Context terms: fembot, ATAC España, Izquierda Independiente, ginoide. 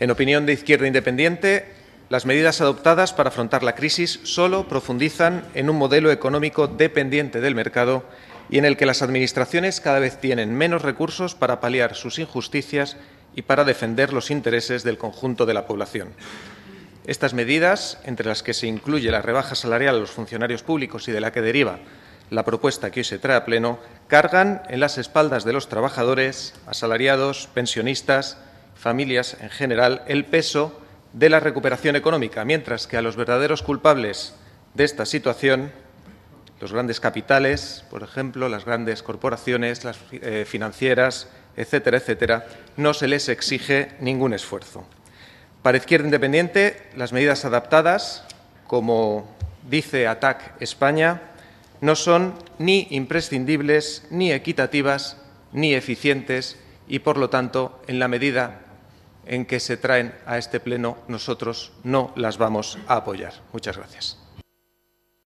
En opinión de Izquierda Independiente, las medidas adoptadas para afrontar la crisis solo profundizan en un modelo económico dependiente del mercado y en el que las administraciones cada vez tienen menos recursos para paliar sus injusticias y para defender los intereses del conjunto de la población. Estas medidas, entre las que se incluye la rebaja salarial a los funcionarios públicos y de la que deriva la propuesta que hoy se trae a pleno, cargan en las espaldas de los trabajadores, asalariados, pensionistas, familias en general, el peso de la recuperación económica, mientras que a los verdaderos culpables de esta situación, los grandes capitales, por ejemplo, las grandes corporaciones, las financieras, etcétera, etcétera, no se les exige ningún esfuerzo. Para Izquierda Independiente, las medidas adaptadas, como dice ATAC España, no son ni imprescindibles, ni equitativas, ni eficientes y, por lo tanto, en la medida en que se traen a este pleno, nosotros no las vamos a apoyar. Muchas gracias.